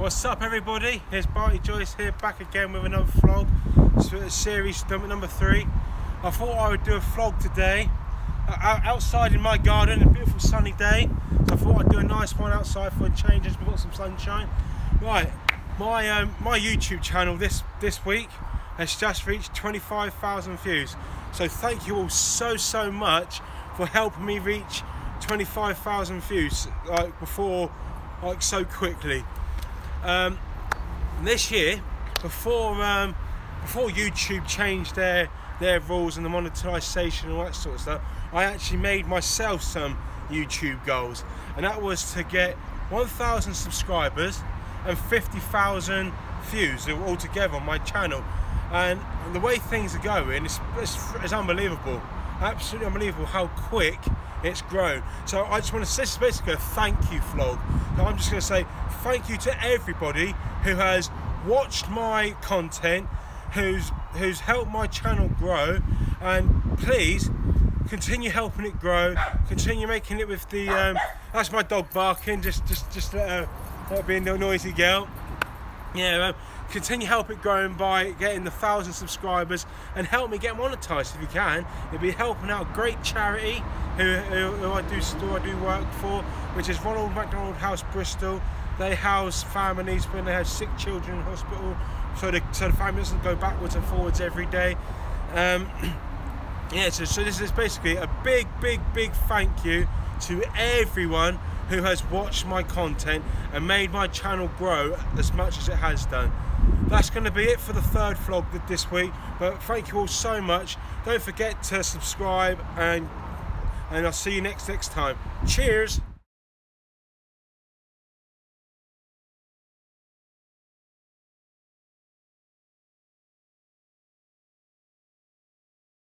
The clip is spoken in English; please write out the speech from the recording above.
What's up everybody, here's Bartie Joyce here, back again with another vlog. It's series number 3. I thought I would do a vlog today outside in my garden, a beautiful sunny day. So I thought I'd do a nice one outside for a change as we've got some sunshine. Right, my YouTube channel this week has just reached 25,000 views. So thank you all so much for helping me reach 25,000 views like so quickly. This year, before YouTube changed their rules and the monetization and all that sort of stuff, I actually made myself some YouTube goals, and that was to get 1,000 subscribers and 50,000 views all together on my channel. And the way things are going, it's unbelievable, absolutely unbelievable how quick it's grown. So I just want to, this is basically a thank you vlog. So I'm just going to say thank you to everybody who has watched my content, who's helped my channel grow, and please continue helping it grow, continue making it with the that's my dog barking, just let her be a noisy girl. Yeah, continue help it growing by getting the 1,000 subscribers, and help me get monetized if you can. It'd be helping out a great charity who I do work for, which is Ronald McDonald House Bristol. They house families when they have sick children in hospital, so the family doesn't go backwards and forwards every day. Yeah, so this is basically a big thank you to everyone who has watched my content and made my channel grow as much as it has done. That's going to be it for the 3rd vlog this week, but thank you all so much. Don't forget to subscribe, and I'll see you next time. Cheers.